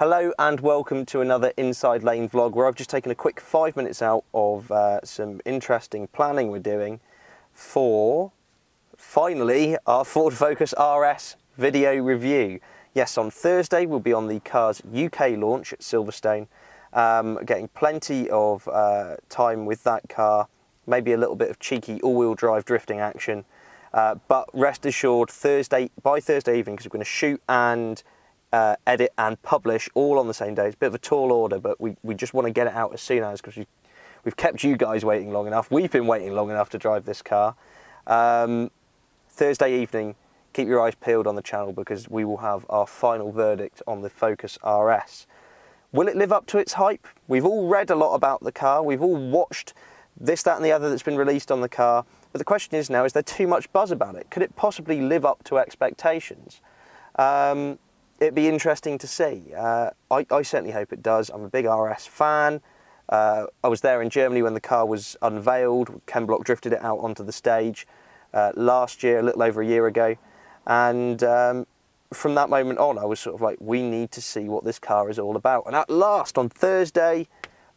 Hello and welcome to another Inside Lane vlog where I've just taken a quick 5 minutes out of some interesting planning we're doing for, finally, our Ford Focus RS video review. Yes, on Thursday we'll be on the car's UK launch at Silverstone, getting plenty of time with that car, maybe a little bit of cheeky all-wheel drive drifting action, but rest assured by Thursday evening, because we're going to shoot and edit and publish all on the same day. It's a bit of a tall order, but we just want to get it out as soon as, because we've kept you guys waiting long enough. We've been waiting long enough to drive this car. Thursday evening, keep your eyes peeled on the channel, because we will have our final verdict on the Focus RS. Will it live up to its hype? We've all read a lot about the car. We've all watched this, that and the other that's been released on the car. But the question is now, is there too much buzz about it? Could it possibly live up to expectations? It'd be interesting to see. I certainly hope it does. I'm a big RS fan. I was there in Germany when the car was unveiled. Ken Block drifted it out onto the stage last year, a little over a year ago. And from that moment on, I was sort of like, we need to see what this car is all about. And at last, on Thursday,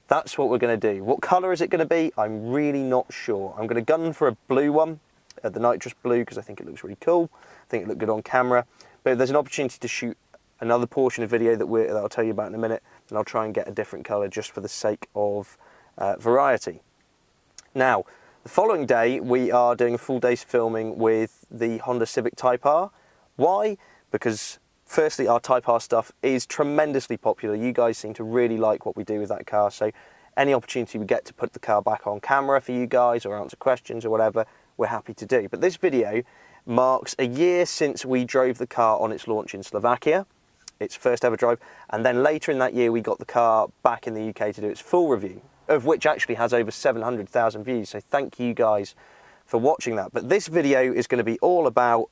that's what we're going to do. What colour is it going to be? I'm really not sure. I'm going to gun for a blue one, the nitrous blue, because I think it looks really cool. I think it looked good on camera. But if there's an opportunity to shoot another portion of video that I'll tell you about in a minute, and I'll try and get a different colour just for the sake of variety. Now, the following day we are doing a full day's filming with the Honda Civic Type R. Why? Because firstly, our Type R stuff is tremendously popular. You guys seem to really like what we do with that car, so any opportunity we get to put the car back on camera for you guys or answer questions or whatever, we're happy to do. But this video marks a year since we drove the car on its launch in Slovakia. Its first ever drive, and then later in that year we got the car back in the UK to do its full review, of which actually has over 700,000 views, so thank you guys for watching that. But this video is going to be all about,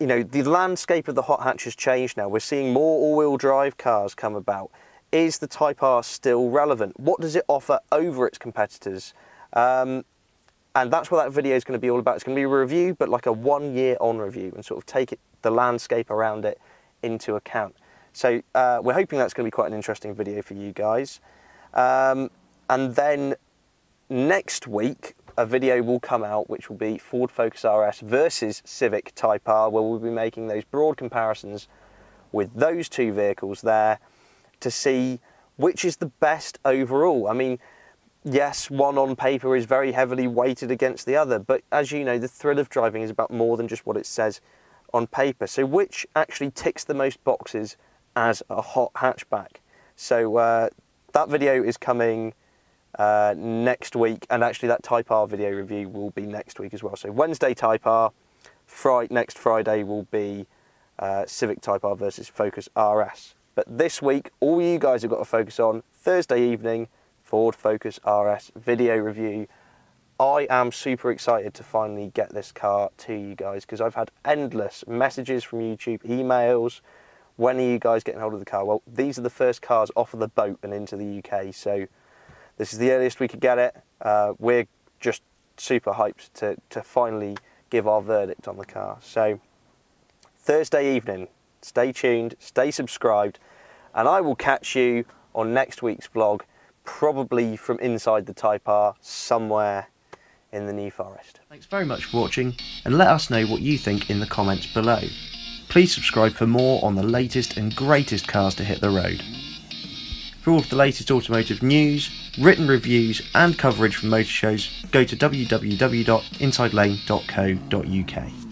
you know, the landscape of the hot hatch has changed now. We're seeing more all-wheel drive cars come about. Is the Type R still relevant? What does it offer over its competitors? And that's what that video is going to be all about. It's going to be a review, but like a one-year on review, and sort of take it, the landscape around it, into account. So we're hoping that's going to be quite an interesting video for you guys. And then next week a video will come out which will be Ford Focus RS versus Civic Type R, where we'll be making those broad comparisons with those two vehicles there to see which is the best overall. I mean, yes, one on paper is very heavily weighted against the other, but as you know, the thrill of driving is about more than just what it says on paper. So which actually ticks the most boxes as a hot hatchback? So that video is coming next week, and actually that Type R video review will be next week as well. So Wednesday Type R, next Friday will be Civic Type R versus Focus RS. But this week all you guys have got to focus on Thursday evening, Ford Focus RS video review. I am super excited to finally get this car to you guys, because I've had endless messages from YouTube, emails, when are you guys getting hold of the car? Well, these are the first cars off of the boat and into the UK, so this is the earliest we could get it. We're just super hyped to finally give our verdict on the car. So Thursday evening, stay tuned, stay subscribed, and I will catch you on next week's vlog, probably from inside the Type R somewhere in the New Forest. Thanks very much for watching, and let us know what you think in the comments below. Please subscribe for more on the latest and greatest cars to hit the road. For all of the latest automotive news, written reviews and coverage from motor shows, go to www.insidelane.co.uk.